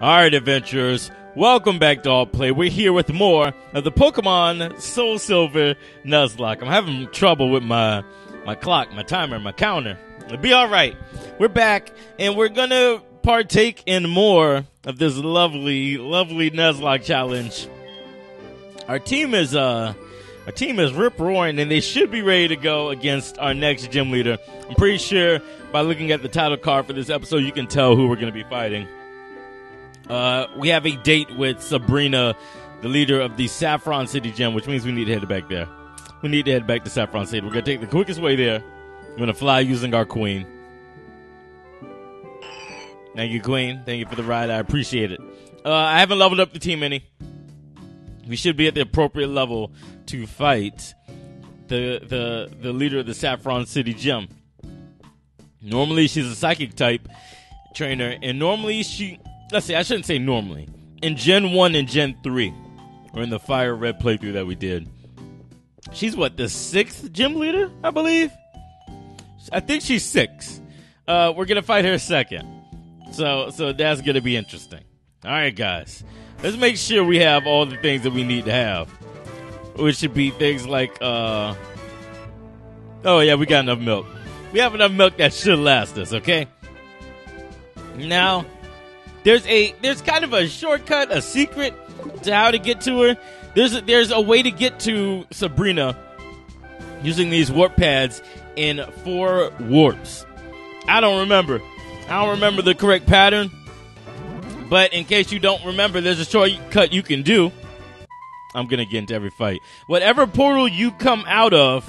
Alright, adventurers, welcome back to All Play. We're here with more of the Pokemon Soul Silver Nuzlocke. I'm having trouble with my clock, my timer, my counter. It'll be alright. We're back, and we're going to partake in more of this lovely, lovely Nuzlocke challenge. Our team is rip-roaring, and they should be ready to go against our next gym leader. I'm pretty sure by looking at the title card for this episode, you can tell who we're going to be fighting. We have a date with Sabrina, the leader of the Saffron City gym, which means we need to head back there. We need to head back to Saffron City. We're going to take the quickest way there. We're going to fly using our queen. Thank you, queen. Thank you for the ride. I appreciate it. I haven't leveled up the team any. We should be at the appropriate level to fight the leader of the Saffron City gym. Normally, she's a psychic type trainer, and normally she... Let's see, I shouldn't say normally. In Gen 1 and Gen 3, or in the Fire Red playthrough that we did, she's what, the 6th gym leader, I believe? I think she's 6. We're going to fight her second. So that's going to be interesting. All right, guys. Let's make sure we have all the things that we need to have. Which should be things like... Oh, yeah, we got enough milk. We have enough milk that should last us, okay? Now... There's kind of a shortcut, a secret to how to get to her. There's a way to get to Sabrina using these warp pads in 4 warps. I don't remember the correct pattern, but in case you don't remember, there's a shortcut you can do. I'm gonna get into every fight. Whatever portal you come out of,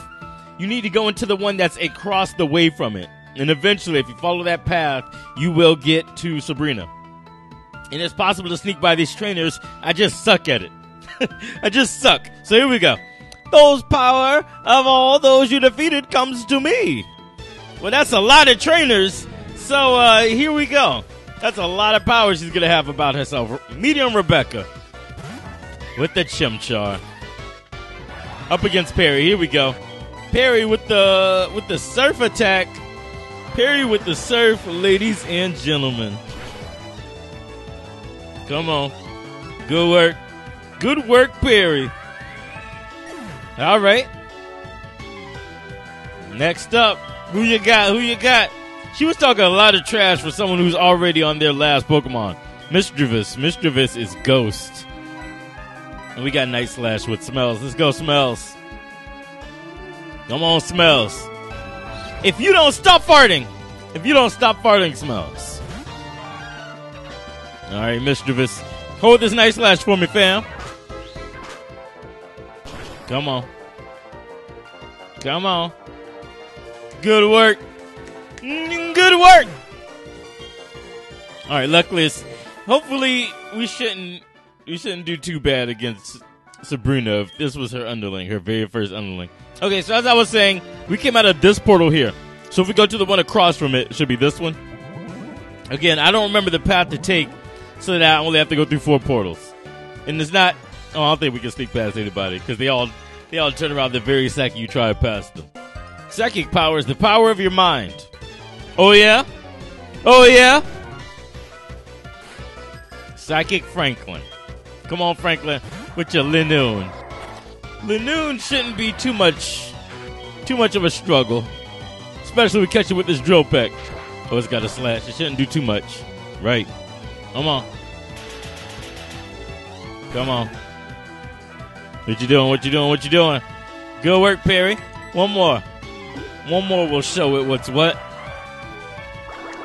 you need to go into the one that's across the way from it, and eventually, if you follow that path, you will get to Sabrina. And it's possible to sneak by these trainers. I just suck at it. I just suck. So here we go. Those power of all those you defeated comes to me. Well, that's a lot of trainers. So here we go. That's a lot of power she's going to have about herself. Medium Rebecca with the Chimchar. Up against Perry. Here we go. Perry with the surf attack. Perry with the surf, ladies and gentlemen. Come on. Good work. Good work, Perry. All right. Next up. Who you got? Who you got? She was talking a lot of trash for someone who's already on their last Pokemon. Mischievous. Mischievous is Ghost. And we got Night Slash with Smells. Let's go, Smells. Come on, Smells. If you don't stop farting. If you don't stop farting, Smells. All right, Mischievous. Hold this Night Slash for me, fam. Come on. Come on. Good work. Good work. All right, Luckless. Hopefully, we shouldn't do too bad against Sabrina if this was her underling, her very first underling. Okay, so as I was saying, we came out of this portal here. So if we go to the one across from it, it should be this one. Again, I don't remember the path to take. So that I only have to go through 4 portals. And it's not... Oh, I don't think we can sneak past anybody. Because they all turn around the very second you try to pass them. Psychic power is the power of your mind. Oh, yeah? Oh, yeah? Psychic Franklin. Come on, Franklin. With your Linoone. Linoone shouldn't be too much of a struggle. Especially if we catch it with this Drill Peck. Oh, it's got a slash. It shouldn't do too much. Right. Come on. Come on. What you doing? What you doing? What you doing? Good work, Perry. One more. One more will show it what's what.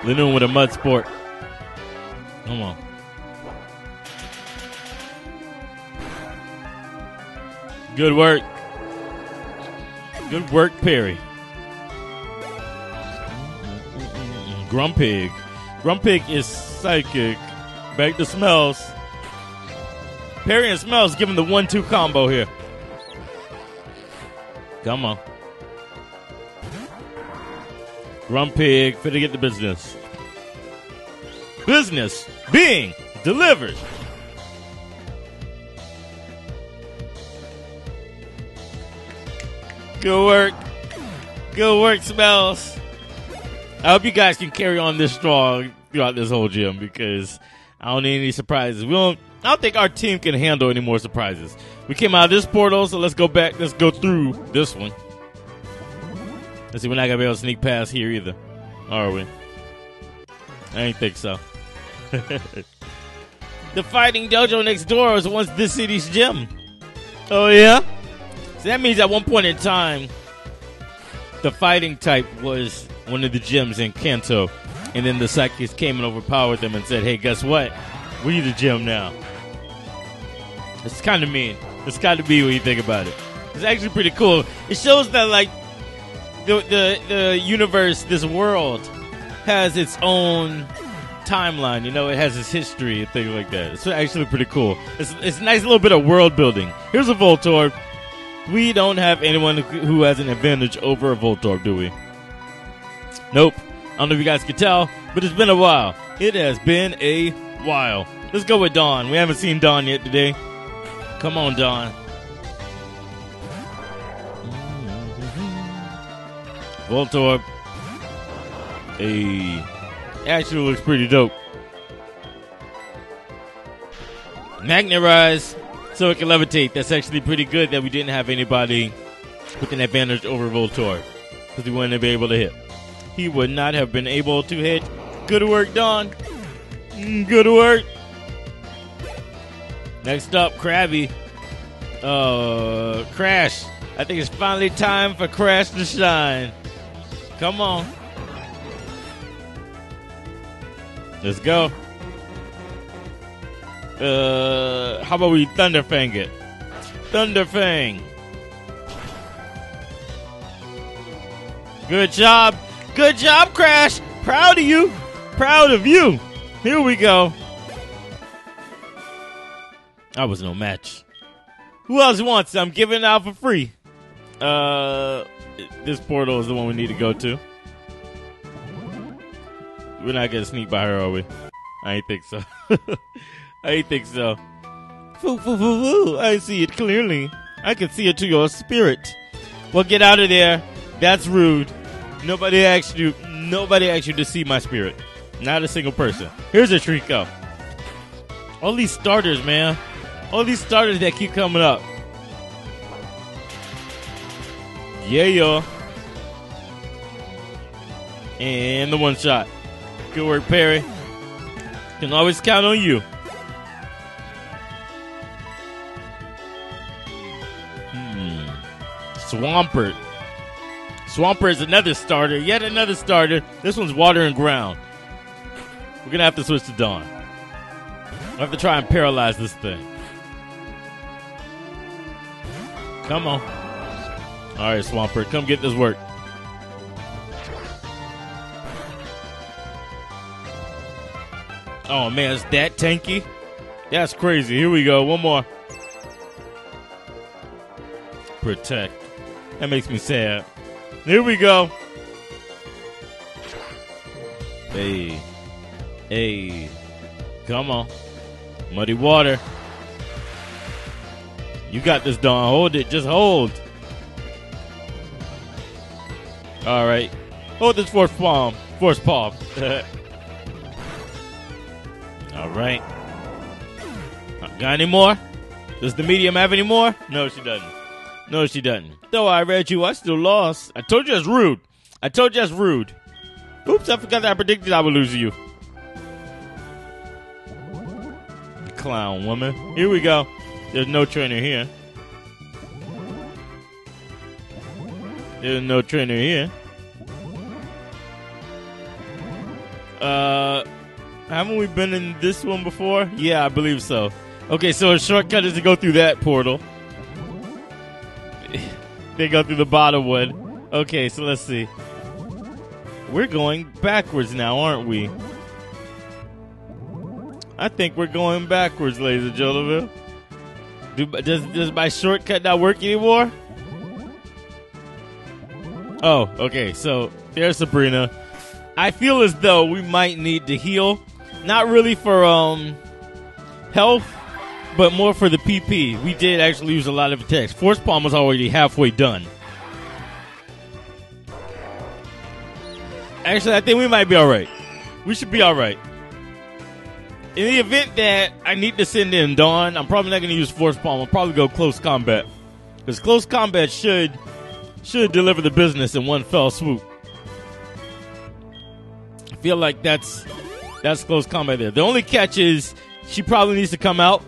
Linoone with a mud sport. Come on. Good work. Good work, Perry. Grumpig. Grumpig is psychic. Back to Smells. Perry and Smells giving the 1-2 combo here. Come on. Grumpig, fit to get the business. Business being delivered. Good work. Good work, Smells. I hope you guys can carry on this strong throughout this whole gym because I don't need any surprises. I don't think our team can handle any more surprises. We came out of this portal, so let's go back. Let's go through this one. Let's see, we're not going to be able to sneak past here either. Are we? I ain't think so. The fighting dojo next door was once this city's gym. Oh, yeah? So that means at one point in time, the fighting type was one of the gyms in Kanto. And then the psychics came and overpowered them and said, hey, guess what? We the gym now. It's kind of mean. It's got to be when you think about it. It's actually pretty cool. It shows that, like, the universe, this world, has its own timeline. You know, it has its history and things like that. It's actually pretty cool. It's a nice little bit of world building. Here's a Voltorb. We don't have anyone who has an advantage over a Voltorb, do we? Nope. I don't know if you guys could tell, but it's been a while. It has been a while. Let's go with Dawn. We haven't seen Dawn yet today. Come on, Dawn. Voltorb. Hey. Actually looks pretty dope. Magnetize so it can levitate. That's actually pretty good that we didn't have anybody with an advantage over Voltorb. Because he wouldn't have been able to hit. He would not have been able to hit. Good work, Dawn. Good work. Next up, Krabby. Crash. I think it's finally time for Crash to shine. Come on. Let's go. How about we Thunderfang it? Thunderfang. Good job. Good job, Crash. Proud of you. Proud of you. Here we go. That was no match. Who else wants it? I'm giving it out for free. This portal is the one we need to go to. We're not gonna sneak by her, are we? I ain't think so. I ain't think so. Foo, foo, foo, foo. I see it clearly. I can see it to your spirit. Well, get out of there. That's rude. Nobody asked you. Nobody asked you to see my spirit. Not a single person. Here's a Trico. All these starters, man. All these starters that keep coming up. Yeah, yo. And the one shot. Good work, Perry. Can always count on you. Swampert. Swampert is another starter. Yet another starter. This one's water and ground. We're going to have to switch to Dawn. I have to try and paralyze this thing. Come on. All right, Swampert, come get this work. Oh, man, is that tanky? That's crazy. Here we go. One more. Protect. That makes me sad. Here we go. Hey. Hey. Come on. Muddy water. You got this, Dawn. Hold it. Just hold. All right. Hold this Force Palm. Force Palm. All right. Got any more? Does the medium have any more? No, she doesn't. No, she doesn't. Though I read you, I still lost. I told you it's rude. I told you it's rude. Oops, I forgot that I predicted I would lose to you. Clown woman. Here we go. There's no trainer here. There's no trainer here. Haven't we been in this one before? Yeah, I believe so. Okay, so a shortcut is to go through that portal. They go through the bottom one. Okay, so let's see. We're going backwards now, aren't we? I think we're going backwards, ladies and gentlemen. Does my shortcut not work anymore? Oh, okay. So there's Sabrina. I feel as though we might need to heal. Not really for health, but more for the PP. We did actually use a lot of attacks. Force Palm was already halfway done. Actually, I think we might be all right. We should be all right. In the event that I need to send in Dawn, I'm probably not going to use Force Palm. I'll probably go Close Combat. Because Close Combat should deliver the business in one fell swoop. I feel like that's Close Combat there. The only catch is she probably needs to come out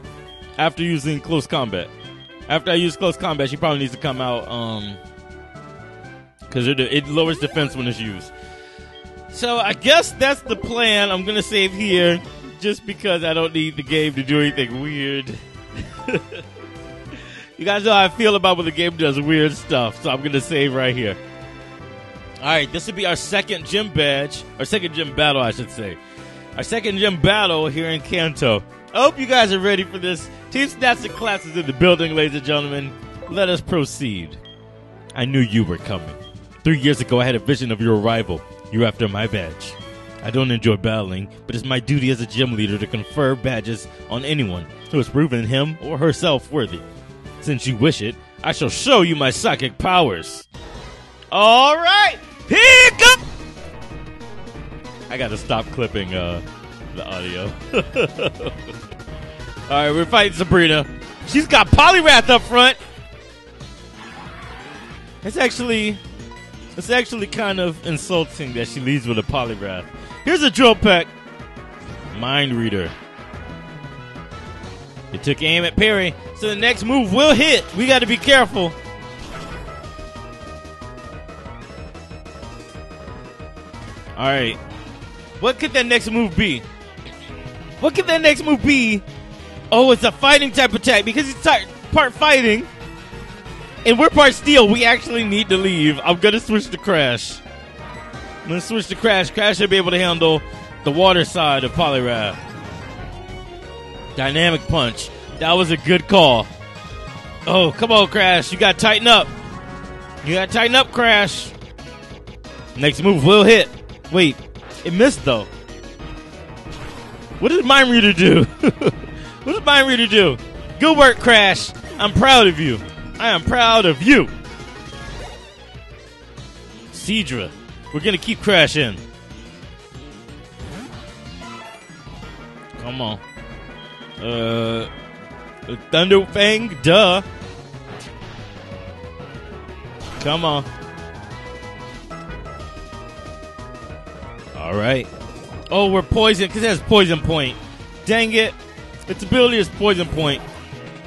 after using Close Combat. After I use Close Combat, she probably needs to come out because it lowers defense when it's used. So I guess that's the plan. I'm going to save here. Just because I don't need the game to do anything weird. You guys know how I feel about when the game does weird stuff, so I'm going to save right here. Alright, this would be our second gym badge. Our second gym battle, I should say. Our second gym battle here in Kanto. I hope you guys are ready for this. Team Stats and Class is in the building, ladies and gentlemen. Let us proceed. I knew you were coming. 3 years ago, I had a vision of your arrival. You're after my badge. I don't enjoy battling, but it's my duty as a gym leader to confer badges on anyone who has proven him or herself worthy. Since you wish it, I shall show you my psychic powers. All right, here comes. I gotta stop clipping the audio. All right, we're fighting Sabrina. She's got Polyrath up front. It's actually kind of insulting that she leads with a Polyrath. Here's a Drill Peck. Mind Reader. It took aim at Perry, so the next move will hit. We got to be careful. All right. What could that next move be? What could that next move be? Oh, it's a fighting type attack because it's part fighting. And we're part steel. We actually need to leave. I'm going to switch to Crash. I'm going to switch to Crash. Crash should be able to handle the water side of Polyrath. Dynamic punch. That was a good call. Oh, come on, Crash. You got to tighten up. You got to tighten up, Crash. Next move will hit. Wait, it missed, though. What does Mind Reader do? What does Mind Reader do? Good work, Crash. I'm proud of you. I am proud of you. Seedra. We're going to keep crashing. Come on. Thunderfang, duh. Come on. All right. Oh, we're poisoned because it has Poison Point. Dang it. Its ability is Poison Point.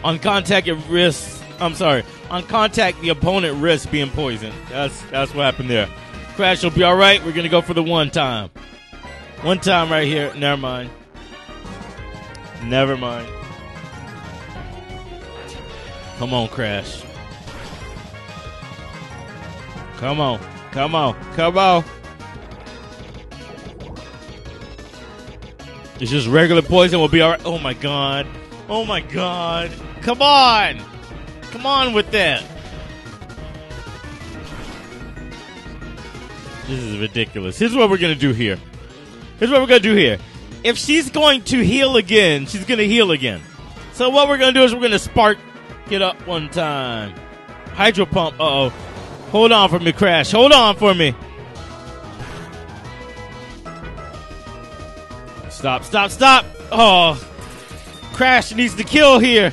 On contact, it risks. I'm sorry. On contact, the opponent risks being poisoned. That's what happened there. Crash will be all right. We're going to go for the one time. One time right here. Never mind. Never mind. Come on, Crash. Come on. Come on. Come on. It's just regular poison. We'll be all right. Oh, my God. Oh, my God. Come on. Come on with that. This is ridiculous. Here's what we're going to do here. Here's what we're going to do here. If she's going to heal again, she's going to heal again. So what we're going to do is we're going to spark it up one time. Hydro Pump. Uh-oh. Hold on for me, Crash. Hold on for me. Stop, stop, stop. Oh. Crash needs to kill here.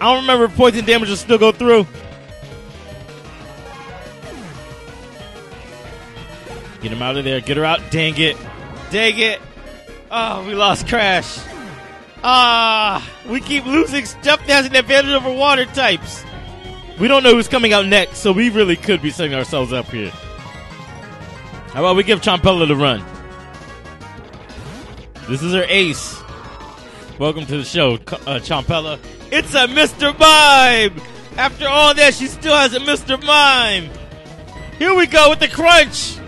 I don't remember if poison damage will still go through. Get him out of there. Get her out. Dang it. Dang it. Oh, we lost Crash. Ah, we keep losing stuff that has an advantage over water types. We don't know who's coming out next, so we really could be setting ourselves up here. How about we give Chompella the run? This is her ace. Welcome to the show, Chompella. It's a Mr. Mime! After all that, she still has a Mr. Mime! Here we go with the crunch!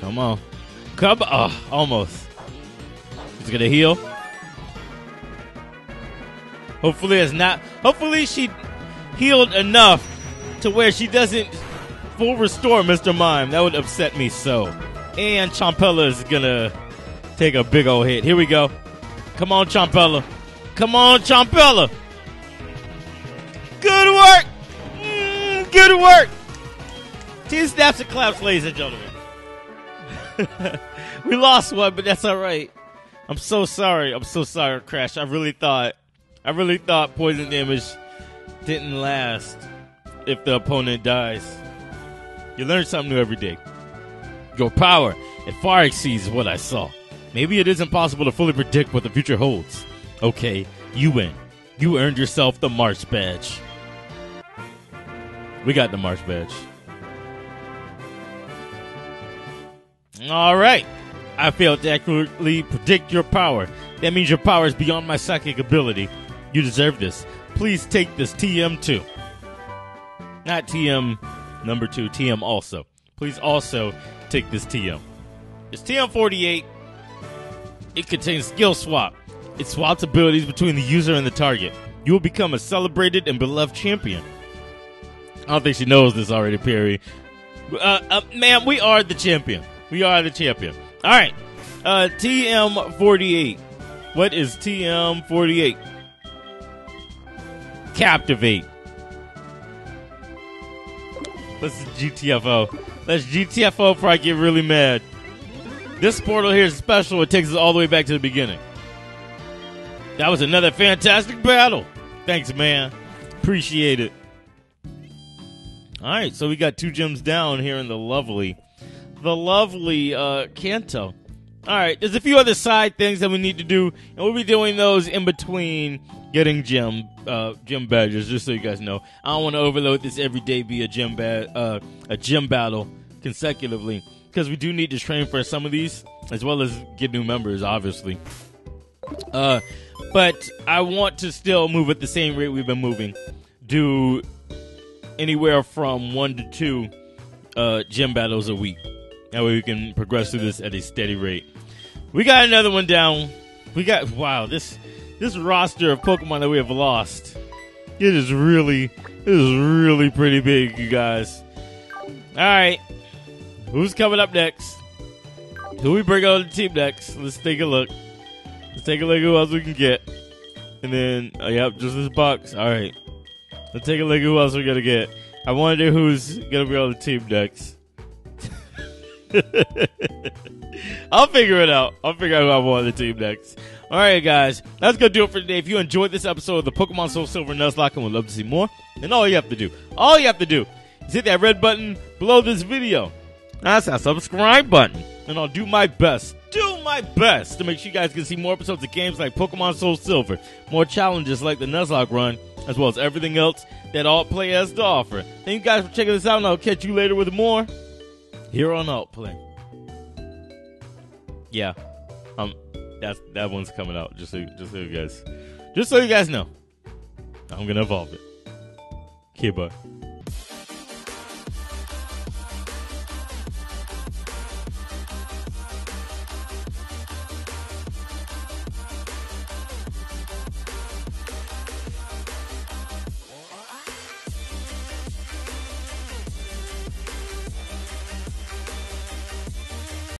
Come on. Come on. Oh, almost. She's gonna heal. Hopefully it's not. Hopefully she healed enough to where she doesn't full restore Mr. Mime. That would upset me so. And Chompella is gonna take a big old hit. Here we go. Come on, Chompella. Come on, Chompella. Good work. Good work. Team Snaps and Claps, ladies and gentlemen. We lost one, but that's all right. I'm so sorry. I'm so sorry, Crash. I really thought poison damage didn't last if the opponent dies. You learn something new every day. Your power and far exceeds what I saw. Maybe it is impossible to fully predict what the future holds. Okay, you win. You earned yourself the Marsh Badge. We got the Marsh Badge. All right. I failed to accurately predict your power. That means your power is beyond my psychic ability. You deserve this. Please take this TM2. Not TM number 2, TM also. Please also take this TM. It's TM48. It contains Skill Swap. It swaps abilities between the user and the target. You will become a celebrated and beloved champion. I don't think she knows this already, Perry. Ma'am, we are the champion. We are the champion. All right. TM48. What is TM48? Captivate. Let's GTFO. Let's GTFO before I get really mad. This portal here is special. It takes us all the way back to the beginning. That was another fantastic battle. Thanks, man. Appreciate it. All right, so we got two gyms down here in the lovely Kanto. All right, there's a few other side things that we need to do, and we'll be doing those in between getting gym badges, just so you guys know. I don't want to overload this every day via a gym battle consecutively, because we do need to train for some of these, as well as get new members, obviously. But I want to still move at the same rate we've been moving. Do anywhere from 1 to 2 gym battles a week. That way we can progress through this at a steady rate. We got another one down. We got, wow, this roster of Pokemon that we have lost. It is really pretty big, you guys. Alright. Who's coming up next? Who we bring on the team next? Let's take a look. Let's take a look at who else we can get. And then, oh, yep, just this box. Alright. Let's take a look at who else we're going to get. I wonder who's going to be on the team next. I'll figure it out. I'll figure out who I want on the team next. All right, guys. That's going to do it for today. If you enjoyed this episode of the Pokemon Soul Silver Nuzlocke and would love to see more, then all you have to do is hit that red button below this video. That's that subscribe button. And I'll do my best. To make sure you guys can see more episodes of games like Pokemon Soul Silver, more challenges like the Nuzlocke Run, as well as everything else that Altplay has to offer. Thank you guys for checking this out, and I'll catch you later with more here on Altplay. Yeah, that one's coming out. Just so you guys know, I'm gonna evolve it. Okay, bye.